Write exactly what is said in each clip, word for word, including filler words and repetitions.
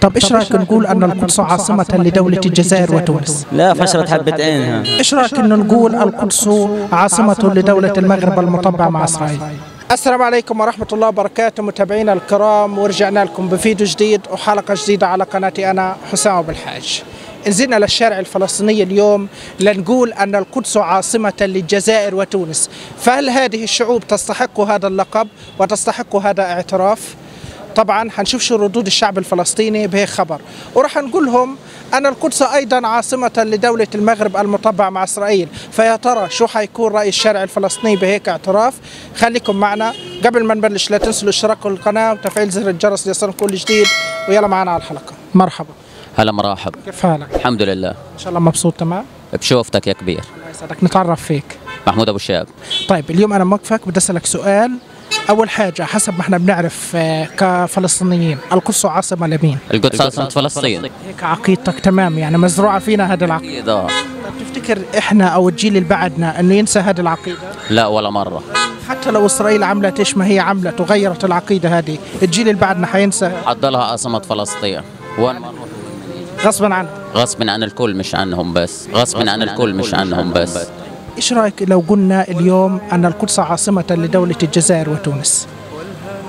طب ايش رايك نقول ان القدس عاصمة لدولة الجزائر وتونس؟ لا فشرت حبة عينها. ايش رايك ان نقول القدس عاصمة لدولة المغرب المطبعة مع اسرائيل؟ السلام عليكم ورحمة الله وبركاته متابعينا الكرام، ورجعنا لكم بفيديو جديد وحلقة جديدة على قناتي انا حسام أبو الحاج. نزلنا للشارع الفلسطيني اليوم لنقول أن القدس عاصمة للجزائر وتونس، فهل هذه الشعوب تستحق هذا اللقب وتستحق هذا اعتراف؟ طبعا هنشوف شو ردود الشعب الفلسطيني بهي خبر، وراح نقول لهم أن القدس أيضا عاصمة لدولة المغرب المطبعة مع إسرائيل، فيا ترى شو حيكون رأي الشارع الفلسطيني بهيك اعتراف؟ خليكم معنا. قبل ما نبلش لا تنسوا الاشتراك بالقناة وتفعيل زر الجرس ليصلكم كل جديد، ويلا معنا على الحلقة. مرحبا. هلا مرحب، كيف حالك؟ الحمد لله. ان شاء الله مبسوط تمام؟ بشوفتك يا كبير. الله يسعدك. نتعرف فيك. محمود أبو شهاب. طيب اليوم أنا موقفك بدي أسألك سؤال. أول حاجة حسب ما احنا بنعرف كفلسطينيين القدس عاصمة لمين؟ القدس عاصمة فلسطين. هيك عقيدتك تمام، يعني مزروعة فينا هذا العقيدة. طيب تفتكر احنا أو الجيل اللي بعدنا إنه ينسى هذه العقيدة؟ لا ولا مرة. حتى لو إسرائيل عملت ايش ما هي عملت وغيرت العقيدة هذه، الجيل اللي بعدنا حينسى؟ حتضلها عاصمة فلسطين. وين غصبا عنه غصبا عن الكل مش عنهم بس غصبا عن الكل مش عنهم بس. ايش رايك لو قلنا اليوم ان القدس عاصمه لدوله الجزائر وتونس؟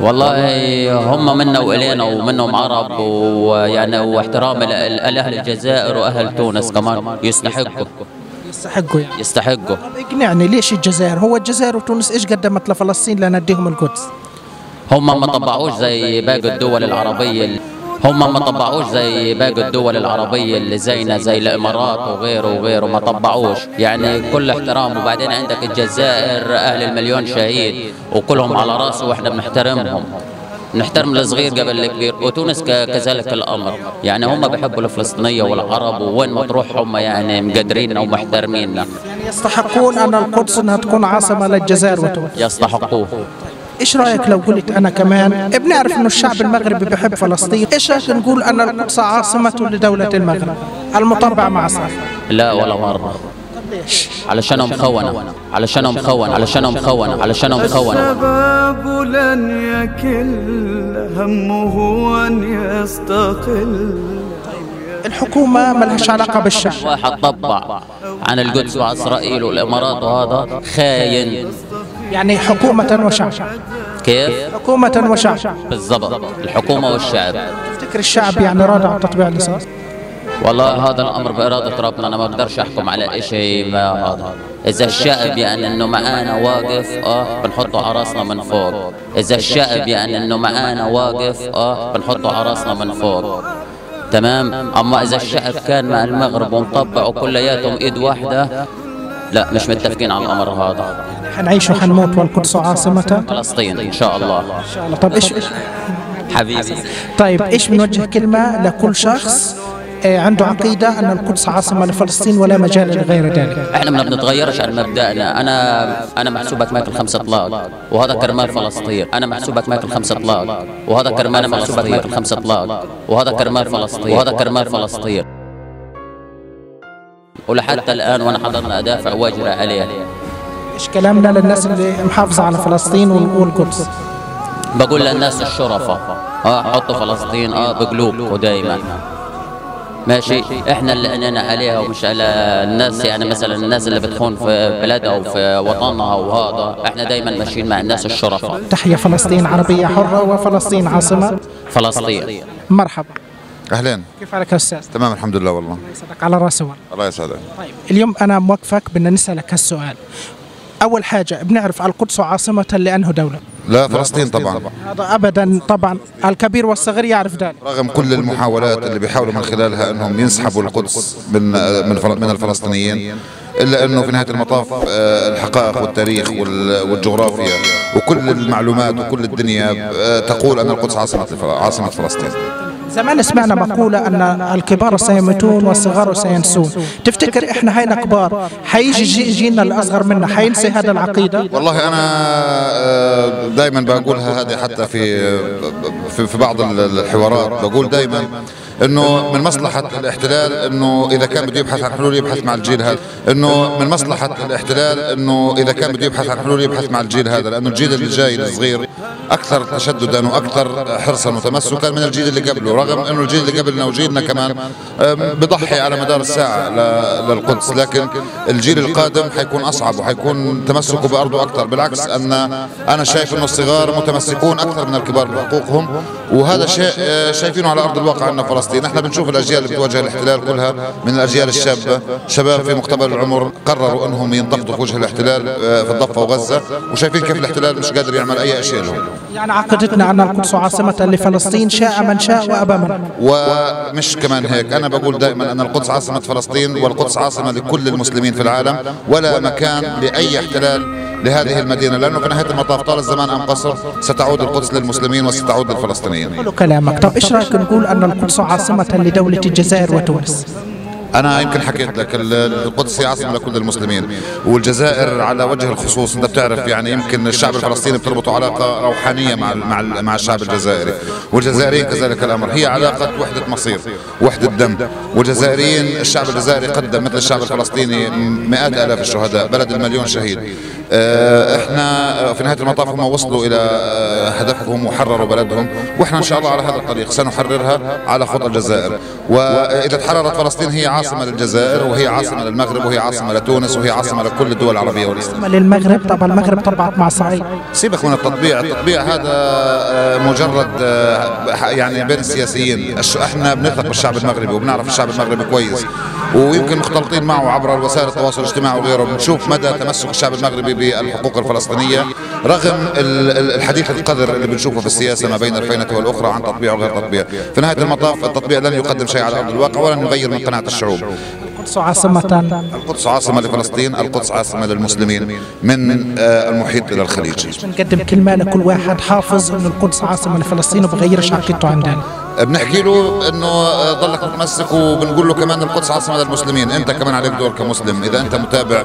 والله هم منا والينا ومنهم عرب، ويعني واحترام لاهل الجزائر واهل تونس كمان يستحقوا يستحقوا يعني يستحقوا. اقنعني ليش الجزائر؟ هو الجزائر وتونس ايش قدمت لفلسطين لنديهم القدس؟ هم ما طبعوش زي باقي الدول العربيه، هم ما طبعوش زي باقي الدول العربية اللي زينا زي الإمارات وغيره وغيره، ما طبعوش يعني كل احترام. وبعدين عندك الجزائر أهل المليون شهيد وكلهم على رأسه وإحنا بنحترمهم، نحترم الصغير قبل الكبير، وتونس كذلك الأمر. يعني هم بيحبوا الفلسطينية والعرب، وين ما تروح هم يعني مقدرين ومحترميننا. يعني يستحقون أن القدس أنها تكون عاصمة للجزائر وتونس، يستحقوه. ايش رايك لو قلت انا كمان بنعرف انه الشعب المغربي بيحب فلسطين، ايش رايك نقول ان القدس عاصمه لدوله المغرب المطبعه مع اسرائيل؟ لا ولا مره. ليش؟ علشانهم خونه علشانهم خونه علشانهم خونه علشانهم خونه. الشباب لن يكل همه ان يستقل. الحكومه ما لهاش علاقه بالشعب. واحد طبع عن القدس واسرائيل والامارات وهذا خاين. يعني حكومة وشعب. كيف؟ حكومة وشعب. بالضبط، الحكومة والشعب. تفتكر الشعب يعني راضي عن تطبيع النصوص؟ والله هذا الأمر بإرادة ربنا، أنا ما بقدرش أحكم على شيء ما هذا. إذا الشعب يعني إنه معانا واقف أه بنحطه على راسنا من فوق، إذا الشعب يعني إنه معانا واقف أه بنحطه على راسنا من فوق. تمام؟ أما إذا الشعب كان مع المغرب ومطبع وكلياتهم إيد واحدة، لا مش متفقين على الأمر هذا. حنعيش وحنموت والقدس عاصمة فلسطين إن شاء الله. إن شاء الله. طب إيش حبيبي. طيب إيش بنوجه كلمة لكل شخص عنده عقيدة أن القدس عاصمة لفلسطين ولا مجال لغير ذلك؟ إحنا ما بنتغيرش عن مبدأنا. أنا أنا محسوبك ماكل خمسة أطلاق وهذا كرمال فلسطين، أنا محسوبك ماكل خمسة أطلاق وهذا كرمال محسوبك ماكل خمسة أطلاق وهذا كرمال فلسطين وهذا كرمال فلسطين. ولحتى الآن وأنا حضرنا أدافع واجرى عليه. ايش كلامنا للناس اللي محافظه على فلسطين والقدس؟ بقول للناس الشرفاء اه حطوا فلسطين اه بقلوبكم دائما. ماشي، احنا اللي قلنا عليها ومش على الناس، يعني مثلا الناس اللي بتخون في بلادها وفي وطنها وهذا، احنا دائما ماشيين مع الناس الشرفاء. تحية فلسطين عربية حرة وفلسطين عاصمة فلسطين. مرحبا. اهلين. كيف حالك يا استاذ؟ تمام الحمد لله والله. الله يسعدك على راسي والله. الله يسعدك. طيب اليوم انا موقفك بدنا نسألك هالسؤال. أول حاجة بنعرف القدس عاصمة لأنه دولة؟ لا فلسطين طبعا. هذا أبدا طبعا الكبير والصغير يعرف ذلك. رغم كل المحاولات اللي بيحاولوا من خلالها أنهم ينسحبوا القدس من من الفلسطينيين، إلا أنه في نهاية المطاف الحقائق والتاريخ والجغرافيا وكل المعلومات وكل الدنيا تقول أن القدس عاصمة عاصمة فلسطين. زمان سمعنا مقولة أن الكبار سيموتون والصغار سينسون، تفتكر إحنا هينا كبار حيجي جيلنا الأصغر منا حينسي هذا العقيدة؟ والله أنا دائما بقولها هذه، حتى في في بعض الحوارات بقول دائما انه من مصلحه الاحتلال انه اذا كان بده يبحث عن حلول يبحث مع الجيل هذا، انه من مصلحه الاحتلال انه اذا كان بده يبحث عن حلول يبحث مع الجيل هذا، لانه الجيل اللي جاي الصغير اكثر تشددا واكثر حرصا وتمسكا من الجيل اللي قبله، رغم انه الجيل اللي قبلنا وجيلنا كمان بضحي على مدار الساعه للقدس، لكن الجيل القادم حيكون اصعب وحيكون تمسكه بارضه اكثر. بالعكس ان انا شايف انه الصغار متمسكون اكثر من الكبار بحقوقهم، وهذا شيء شايفينه على ارض الواقع عندنا في فلسطين. احنا بنشوف الاجيال اللي بتواجه الاحتلال كلها من الاجيال الشابه، شباب في مقتبل العمر قرروا انهم ينتفضوا في وجه الاحتلال في الضفه وغزه، وشايفين كيف الاحتلال مش قادر يعمل اي شيء لهم. يعني عقدتنا ان القدس عاصمه لفلسطين شاء من شاء وابى من، ومش كمان هيك، انا بقول دائما ان القدس عاصمه فلسطين، والقدس عاصمه لكل المسلمين في العالم، ولا مكان لاي احتلال لهذه المدينة، لأنه في نهاية المطاف طال الزمان أم قصر ستعود القدس للمسلمين وستعود للفلسطينيين. حلو كلامك. طب إيش رأيك نقول أن القدس عاصمة لدولة الجزائر وتونس؟ أنا يمكن حكيت لك القدس هي عاصمة لكل المسلمين، والجزائر على وجه الخصوص أنت بتعرف، يعني يمكن الشعب الفلسطيني بتربطه علاقة روحانية مع مع مع الشعب الجزائري، والجزائريين كذلك الأمر، هي علاقة وحدة مصير، وحدة دم، والجزائريين الشعب الجزائري قدم مثل الشعب الفلسطيني مئات آلاف الشهداء، بلد المليون شهيد. احنا في نهاية المطاف هم وصلوا إلى هدفهم وحرروا بلدهم، واحنا إن شاء الله على هذا الطريق سنحررها على خطى الجزائر، وإذا تحررت فلسطين هي عاصمة للجزائر، وهي عاصمة للمغرب، وهي عاصمة لتونس، وهي عاصمة لكل الدول العربية والإسلامية. للمغرب طبعا، المغرب طبعت مع الصعيد. سيبك من التطبيع، التطبيع هذا مجرد يعني بين السياسيين، احنا بنثق بالشعب المغربي وبنعرف الشعب المغربي كويس، ويمكن مختلطين معه عبر وسائل التواصل الاجتماعي وغيره، بنشوف مدى تمسك الشعب المغربي بالحقوق الفلسطينية رغم الحديث القذر اللي بنشوفه في السياسة ما بين الفينة والأخرى عن تطبيع وغير تطبيع. في نهاية المطاف التطبيع لن يقدم شيء على أرض الواقع ولن يغير من قناعة الشعوب. القدس عاصمة القدس عاصمة لفلسطين، القدس عاصمة للمسلمين من المحيط إلى الخليج. بنقدم كلمة لكل واحد حافظ إن القدس عاصمة لفلسطين وبغيرش عقيدته عندنا، بنحكي له انه ضلك متمسك، وبنقول له كمان القدس عاصمه للمسلمين، انت كمان عليك دور كمسلم، اذا انت متابع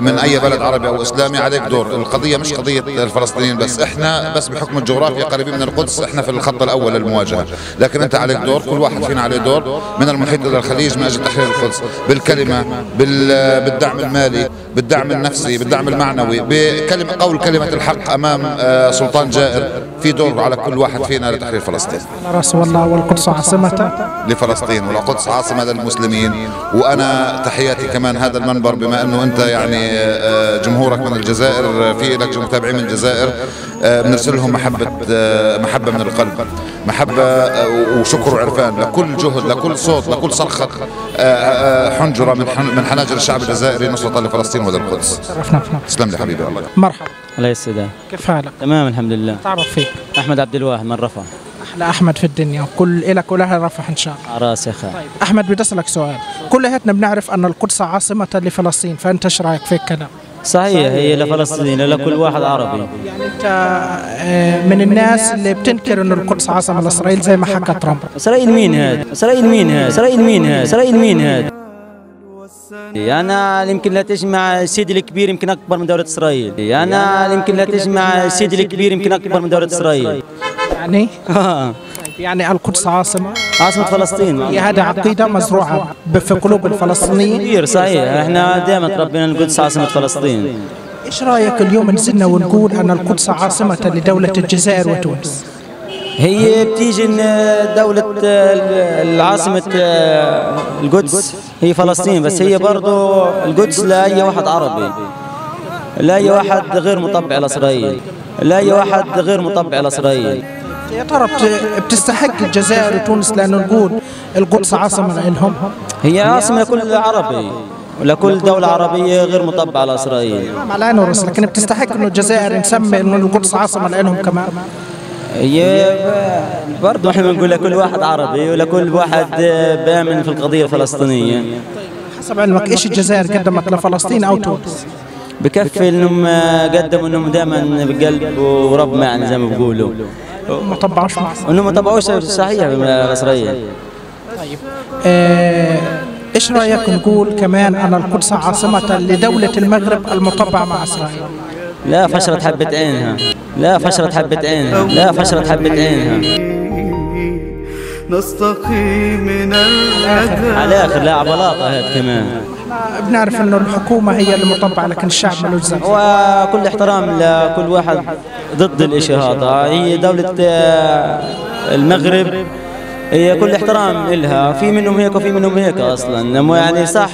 من اي بلد عربي او اسلامي عليك دور، القضيه مش قضيه الفلسطينيين بس، احنا بس بحكم الجغرافيا قريبين من القدس احنا في الخط الاول للمواجهه، لكن انت عليك دور، كل واحد فينا عليه دور من المحيط الى الخليج من اجل تحرير القدس، بالكلمه، بالدعم المالي، بالدعم النفسي، بالدعم المعنوي، بكلمه قول كلمه الحق امام سلطان جائر، في دور على كل واحد فينا لتحرير فلسطين. والقدس عاصمة لفلسطين، والقدس عاصمة للمسلمين. وأنا تحياتي كمان هذا المنبر، بما أنه أنت يعني جمهورك من الجزائر، في لك متابعين من الجزائر، بنرسل لهم محبة محبة من القلب، محبة وشكر وعرفان لكل جهد، لكل صوت، لكل صرخة حنجرة من حناجر الشعب الجزائري نصرة لفلسطين وللقدس. تسلم لي حبيبي. الله مرحبا. الله يسعدك، كيف حالك؟ تمام الحمد لله. تعرف فيك أحمد عبد الواحد من رفح. لا احمد في الدنيا كل الك ولها رفح ان شاء الله. راسي خير. طيب احمد بدي اسالك سؤال، كلياتنا بنعرف ان القدس عاصمه لفلسطين، فانت ايش رايك في الكلام؟ صحيح, صحيح هي لفلسطين لكل واحد عربي. يعني انت من الناس اللي بتنكر انه القدس عاصمه لاسرائيل زي ما حكى ترامب. اسرائيل مين هذا؟ اسرائيل مين هذا؟ اسرائيل مين هذا؟ اسرائيل مين هذا؟ أنا يمكن لا تجمع سيدي الكبير يمكن أكبر من دولة إسرائيل، أنا يمكن لا تجمع سيدي الكبير يمكن أكبر من دولة إسرائيل. يعني يعني القدس عاصمة عاصمة فلسطين، هذه عقيدة مزروعة في قلوب الفلسطينيين. صحيح احنا دائما تربينا القدس عاصمة فلسطين. ايش رايك اليوم نزلنا ونقول أن القدس عاصمة لدولة الجزائر وتونس؟ هي بتيجي دولة العاصمة القدس هي فلسطين، بس هي برضو القدس لا أي واحد عربي، لا أي واحد غير مطبع لإسرائيل، لا أي واحد غير مطبع لإسرائيل. يا ترى بتستحق الجزائر وتونس لأنه نقول القدس عاصمة لهم؟ هي عاصمة لكل عربي ولكل دولة عربية غير مطبعة على إسرائيل. على أنه رأس، لكن بتستحق إنه الجزائر نسمي إنه القدس عاصمة لهم كمان. هي برضه احنا بنقول لكل واحد عربي ولكل واحد بامن في القضيه الفلسطينيه. حسب علمك ايش الجزائر قدمت لفلسطين او تونس؟ بكفي انهم قدموا انهم دائما بقلب ورب معنا زي ما بيقولوا، ما طبعوش مع انهم ما طبعوش صحيح اسرائيل. طيب ايش رايك نقول كمان ان القدس عاصمه لدوله المغرب المطبعه مع اسرائيل؟ لا فشلت حبة عينها، لا فشلت حبة عينها، لا فشلت حبة عينها. نستقي من الأذى. على آخر لا بلاطة هاد كمان. احنا بنعرف إنه الحكومة هي المطبعة لكن الشعب مالوش ذنب. وكل احترام لكل واحد ضد الإشي هذا، هي دولة المغرب هي كل احترام إلها، في منهم هيك وفي منهم هيك أصلا، يعني صح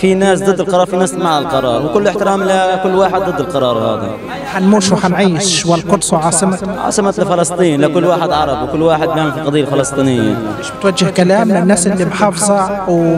في ناس ضد القرار في ناس مع القرار، وكل احترام لكل واحد ضد القرار هذا. حنموش وحنعيش والقدس عاصمة عاصمة لفلسطين، لكل واحد عرب وكل واحد بيعمل في القضية الفلسطينية. مش بتوجه كلام للناس اللي محافظة و...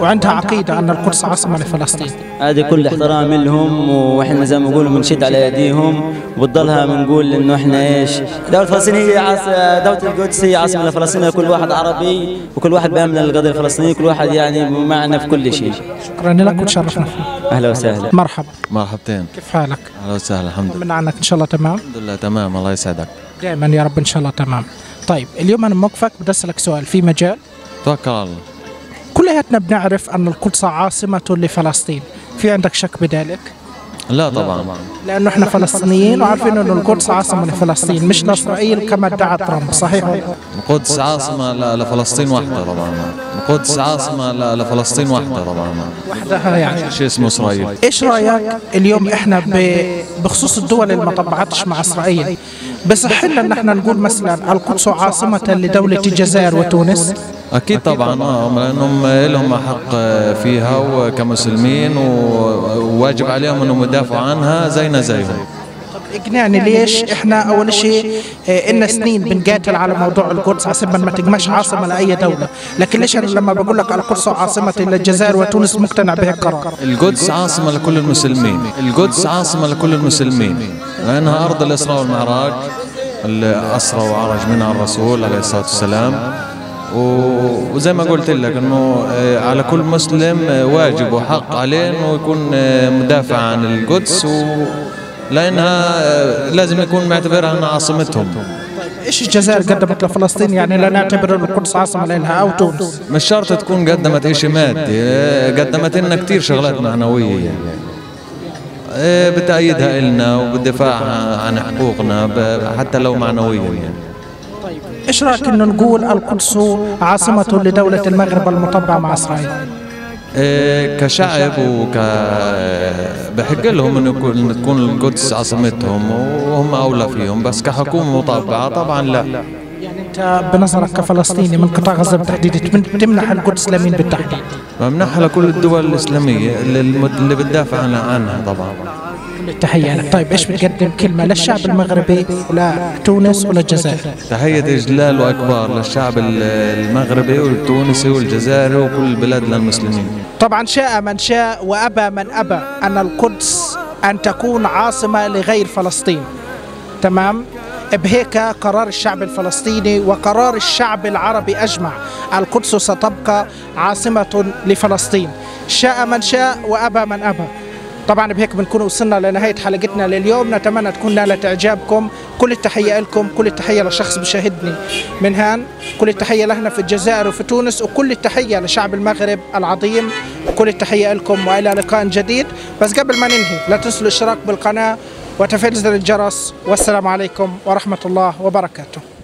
وعندها عقيدة أن القدس عاصمة لفلسطين. هذه كل احترام لهم، واحنا زي ما بنقولوا بنشد على أيديهم، وبتضلها بنقول إنه احنا إيش دولة فلسطينية عاص... دولة القدس هي عاصمة لفلسطين، لكل واحد عربي وكل واحد بيعمل القضية الفلسطينية، كل واحد يعني معنا في كل شيء. شكرا لك وتشرفنا فيك. اهلا وسهلا. مرحبا. مرحبتين. كيف حالك؟ اهلا وسهلا الحمد لله. من عنك ان شاء الله تمام؟ الحمد لله تمام الله يسعدك. دائما يا رب ان شاء الله تمام. طيب اليوم انا موقفك بدي اسالك سؤال في مجال توكل على الله. كلياتنا بنعرف ان القدس عاصمة لفلسطين، في عندك شك بذلك؟ لا طبعا. لانه احنا فلسطينيين وعارفين انه القدس عاصمة لفلسطين مش لاسرائيل كما ادعى ترامب، صحيح؟ القدس عاصمة لفلسطين وحدها طبعا. القدس عاصمة لفلسطين وحدها طبعا. وحدها يعني شيء اسمه اسرائيل. ايش رايك اليوم احنا بخصوص الدول اللي ما طبعتش مع اسرائيل، بصح لنا ان احنا نقول مثلا القدس عاصمة لدولة الجزائر وتونس؟ اكيد طبعا اه لانهم لهم حق فيها وكمسلمين وواجب عليهم انهم يدافعوا عنها زينا زيهم. اقنعني ليش احنا اول شيء إن سنين بنقاتل على موضوع القدس عشان ما تقمش عاصمه لاي دوله، لكن ليش انا لما بقول لك القدس عاصمه للجزائر وتونس مقتنع بها القرار؟ القدس عاصمه لكل المسلمين، القدس عاصمه لكل المسلمين لانها ارض الاسراء والمعراج، الاسرى وعرج منها الرسول عليه الصلاه والسلام، وزي ما قلت لك انه على كل مسلم واجب وحق عليه انه يكون مدافع عن القدس و لانها لازم يكون معتبرها انها عاصمتهم. ايش الجزائر قدمت لفلسطين يعني لا نعتبر القدس عاصمه لها او تونس؟ مش شرط تكون قدمت شيء مادي، قدمت لنا كثير شغلات معنويه يعني. بتأيدها لنا وبالدفاع عن حقوقنا حتى لو معنويه يعني. ايش رايك انه نقول القدس عاصمه لدوله المغرب المطبعه مع اسرائيل؟ إيه كشعب وك بحق لهم انه تكون القدس عاصمتهم وهم اولى فيهم، بس كحكومه مطبعه طبعا لا. يعني انت بنظرك كفلسطيني من قطاع غزه بالتحديد تمنح القدس لمين بالتحديد؟ بمنحها لكل الدول الاسلاميه اللي بتدافع عنها طبعا. تحية لك. طيب ايش بتقدم كلمة للشعب المغربي ولتونس وللجزائر؟ تحية إجلال وأكبار للشعب المغربي والتونسي والجزائري وكل البلاد للمسلمين. طبعا شاء من شاء وأبى من أبى أن القدس أن تكون عاصمة لغير فلسطين، تمام؟ بهيك قرار الشعب الفلسطيني وقرار الشعب العربي أجمع، القدس ستبقى عاصمة لفلسطين شاء من شاء وأبى من أبى. طبعا بهيك بنكون وصلنا لنهاية حلقتنا لليوم، نتمنى تكون نالت إعجابكم. كل التحية لكم، كل التحية لشخص بشاهدني من هان، كل التحية لهنا في الجزائر وفي تونس، وكل التحية لشعب المغرب العظيم، وكل التحية لكم وإلى لقاء جديد. بس قبل ما ننهي لا تنسوا الاشتراك بالقناة وتفعيل زر الجرس، والسلام عليكم ورحمة الله وبركاته.